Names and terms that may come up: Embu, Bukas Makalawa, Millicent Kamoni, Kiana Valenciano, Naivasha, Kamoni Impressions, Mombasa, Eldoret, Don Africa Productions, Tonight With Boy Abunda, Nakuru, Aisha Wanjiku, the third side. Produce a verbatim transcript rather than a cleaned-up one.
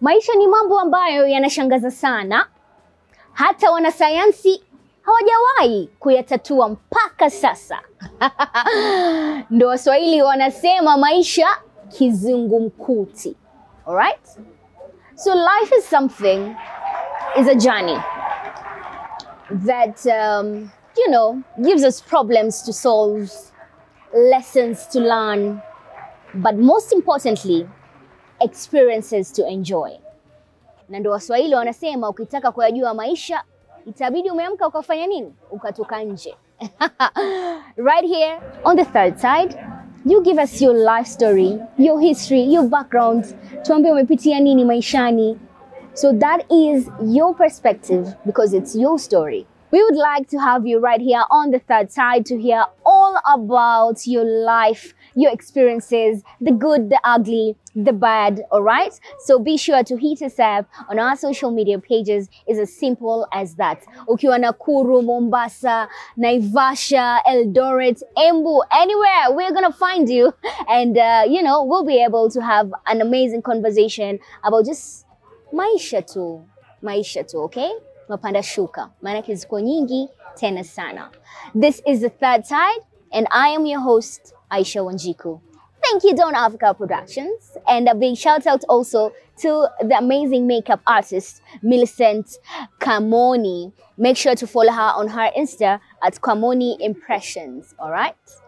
Maisha ni mambo ambayo yanashangaza sana. Hata wanasayansi hawajawahi kuyatatua mpaka sasa. Ndio Waswahili wanasema maisha kizungumkuti. All right? So life is something, is a journey that um, you know, gives us problems to solve, lessons to learn, but most importantly, experiences to enjoy. Na ndio Waswahili wanasema ukitaka kujua maisha itabidi umeamka ukafanya nini? Ukatoka nje. Right here on the third side, you give us your life story, your history, your background. Tuambie umepitia nini maishani. So that is your perspective because it's your story. We would like to have you right here on the third side to hear all about your life, your experiences, the good, the ugly, the bad, all right? So be sure to hit us up on our social media pages. It's as simple as that. Ukiwa Nakuru, Mombasa, Naivasha, Eldoret, Embu, anywhere, we're going to find you. And, uh, you know, we'll be able to have an amazing conversation about just maisha tu, maisha tu, okay? Mapanda shuka, manake ziko nyingi tena sana. This is The Third Side, and I am your host, Aisha Wanjiku. Thank you, Don Africa Productions, and a big shout out also to the amazing makeup artist, Millicent Kamoni. Make sure to follow her on her Insta at Kamoni Impressions, all right?